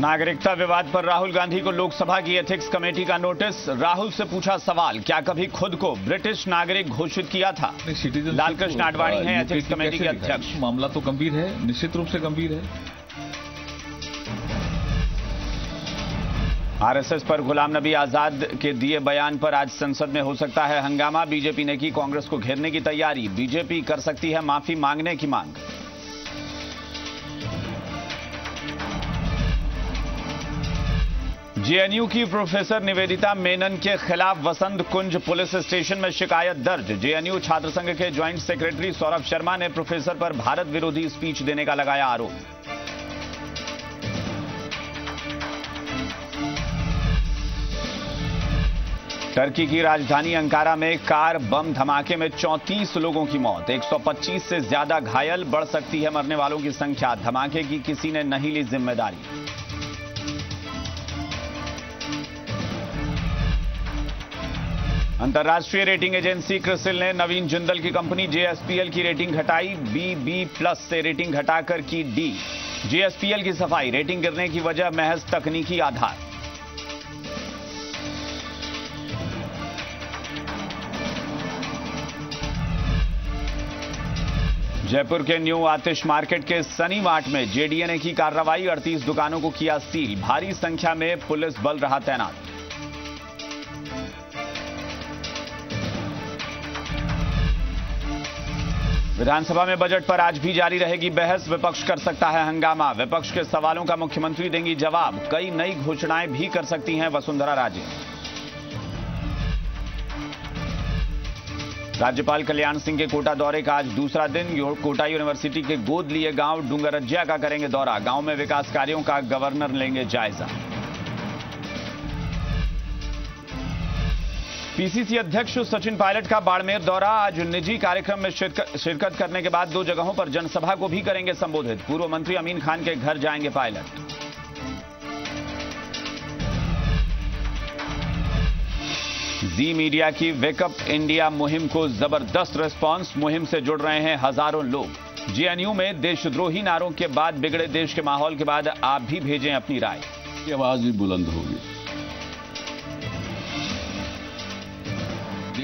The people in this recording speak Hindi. नागरिकता विवाद पर राहुल गांधी को लोकसभा की एथिक्स कमेटी का नोटिस। राहुल से पूछा सवाल, क्या कभी खुद को ब्रिटिश नागरिक घोषित किया था? लालकृष्ण आडवाणी हैं एथिक्स कमेटी के अध्यक्ष। मामला तो गंभीर है, निश्चित रूप से गंभीर है। आरएसएस पर गुलाम नबी आजाद के दिए बयान पर आज संसद में हो सकता है हंगामा। बीजेपी ने की कांग्रेस को घेरने की तैयारी। बीजेपी कर सकती है माफी मांगने की मांग। जेएनयू की प्रोफेसर निवेदिता मेनन के खिलाफ वसंत कुंज पुलिस स्टेशन में शिकायत दर्ज। जेएनयू छात्र संघ के ज्वाइंट सेक्रेटरी सौरभ शर्मा ने प्रोफेसर पर भारत विरोधी स्पीच देने का लगाया आरोप। टर्की की राजधानी अंकारा में कार बम धमाके में 34 लोगों की मौत, 125 से ज्यादा घायल। बढ़ सकती है मरने वालों की संख्या। धमाके की किसी ने नहीं ली जिम्मेदारी। अंतर्राष्ट्रीय रेटिंग एजेंसी क्रिसिल ने नवीन जिंदल की कंपनी जेएसपीएल की रेटिंग घटाई। BB+ से रेटिंग घटाकर की डी। जेएसपीएल की सफाई, रेटिंग गिरने की वजह महज तकनीकी आधार। जयपुर के न्यू आतिश मार्केट के सनी मार्ट में जेडीए ने की कार्रवाई। 38 दुकानों को किया सील। भारी संख्या में पुलिस बल रहा तैनात। विधानसभा में बजट पर आज भी जारी रहेगी बहस। विपक्ष कर सकता है हंगामा। विपक्ष के सवालों का मुख्यमंत्री देंगी जवाब। कई नई घोषणाएं भी कर सकती हैं वसुंधरा राजे। राज्यपाल कल्याण सिंह के कोटा दौरे का आज दूसरा दिन। कोटा यूनिवर्सिटी के गोद लिए गांव डूंगरज्या का करेंगे दौरा। गांव में विकास कार्यों का गवर्नर लेंगे जायजा। पीसीसी अध्यक्ष सचिन पायलट का बाड़मेर दौरा। आज निजी कार्यक्रम में शिरकत करने के बाद 2 जगहों पर जनसभा को भी करेंगे संबोधित। पूर्व मंत्री अमीन खान के घर जाएंगे पायलट। जी मीडिया की वेकअप इंडिया मुहिम को जबरदस्त रिस्पांस। मुहिम से जुड़ रहे हैं हजारों लोग। जेएनयू में देशद्रोही नारों के बाद बिगड़े देश के माहौल के बाद आप भी भेजें अपनी राय। आवाज भी बुलंद होगी।